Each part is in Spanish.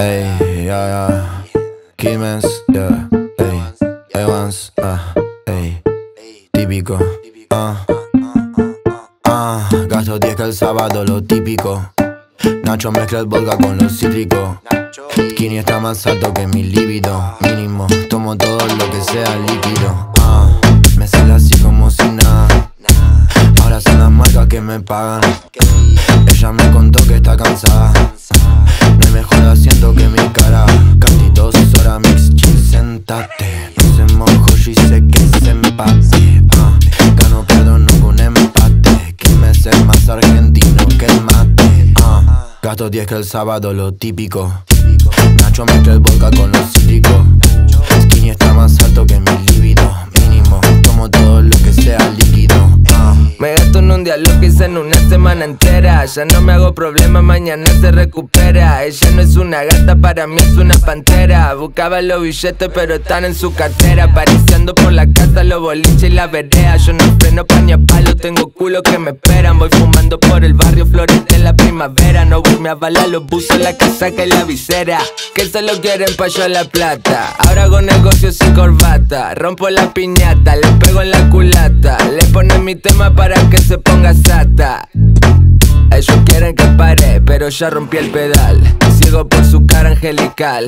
Hey, yeah, yeah. Kid Mess, yeah. Hey, I once, hey. Típico, Gasto 10 que el sábado, lo típico. Nacho mezcla el vodka con los cítricos. Skinny está más alto que mi líbido. Mínimo, tomo todo lo que sea líquido. Me sale así como si nada. Ahora son las marcas que me pagan. Ella me contó que está cansada. Mejor haciendo que mi cara. Casi 2 horas mix, chill, sentate. No se mojo, yo sé que se empate. Gano, pierdo, nunca un empate. Kid Mess es más argentino que el mate. Gasto 10 que el sábado, lo típico. Nacho mezcla el vodka con los cítricos. Skinny está más alto que mi libido. Mínimo, tomo todo lo que sea líquido. Me gasto en un día lo que hice en una semana entera. Ya no me hago problema, mañana se recupera. Ella no es una gata, para mí es una pantera. Buscaba los billetes pero están en su cartera. Apareciendo por la casa, los boliches y las veredas. Yo no freno pa' ni a palo, tengo culo que me esperan. Voy fumando por el barrio, flores de la primavera. No voy me avala los buzos, la casaca y la visera. Que solo quieren pa' yo la plata. Ahora hago negocios sin corbata. Rompo la piñata, le pego en la culata. Le ponen mi tema para que se ponga sata. Ellos quieren que pare, pero ya rompí el pedal. Ciego por su cara angelical,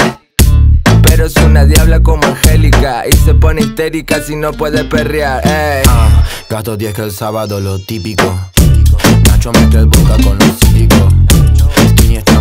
pero es una diabla como Angélica. Y se pone histérica si no puede perrear. Gasto 10 que el sábado, lo típico. Nacho mezcla el vodka con los cítricos. Skinny está